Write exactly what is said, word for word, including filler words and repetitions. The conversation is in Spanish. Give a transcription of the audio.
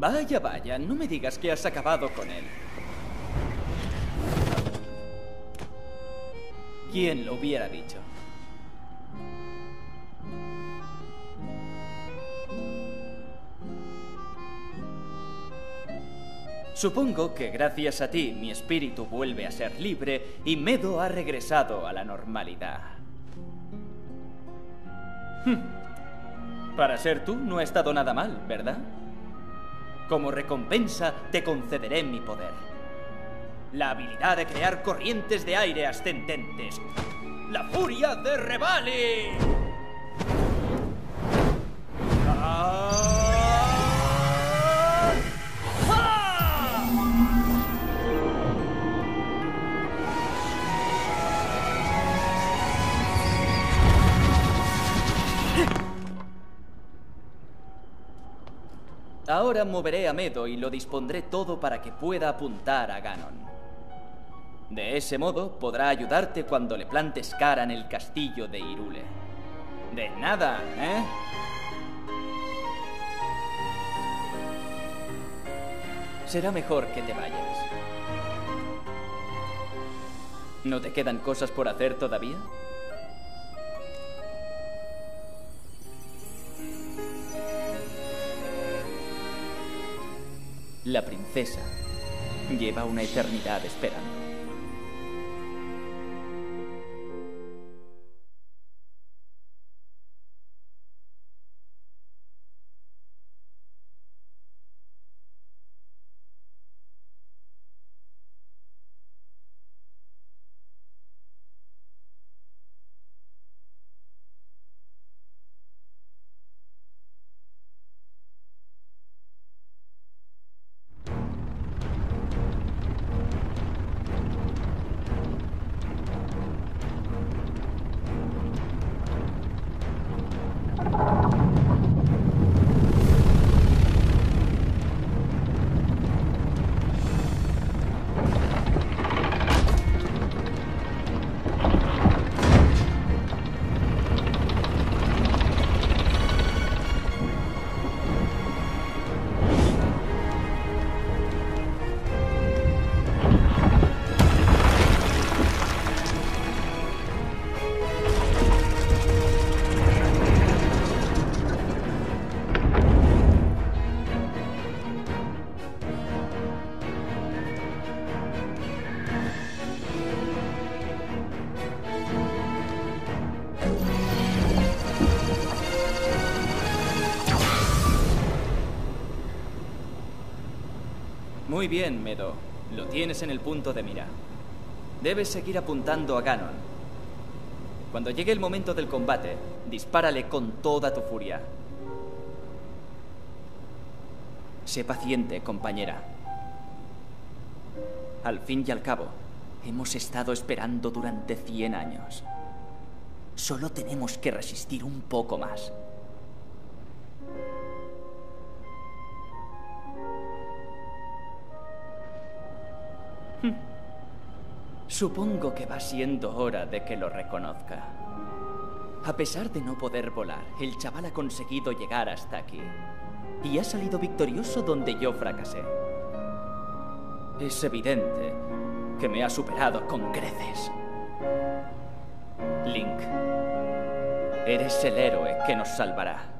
Vaya, vaya, no me digas que has acabado con él. ¿Quién lo hubiera dicho? Supongo que gracias a ti mi espíritu vuelve a ser libre y Medoh ha regresado a la normalidad. Hm. Para ser tú no he estado nada mal, ¿verdad? Como recompensa te concederé mi poder. La habilidad de crear corrientes de aire ascendentes. ¡La furia de Revali! ¡Ah! Ahora moveré a Medoh y lo dispondré todo para que pueda apuntar a Ganon. De ese modo podrá ayudarte cuando le plantes cara en el castillo de Hyrule. De nada, ¿eh? Será mejor que te vayas. ¿No te quedan cosas por hacer todavía? La princesa lleva una eternidad esperando. Muy bien, Medoh. Lo tienes en el punto de mira. Debes seguir apuntando a Ganon. Cuando llegue el momento del combate, dispárale con toda tu furia. Sé paciente, compañera. Al fin y al cabo, hemos estado esperando durante cien años. Solo tenemos que resistir un poco más. Supongo que va siendo hora de que lo reconozca. A pesar de no poder volar, el chaval ha conseguido llegar hasta aquí. Y ha salido victorioso donde yo fracasé. Es evidente que me ha superado con creces. Link, eres el héroe que nos salvará.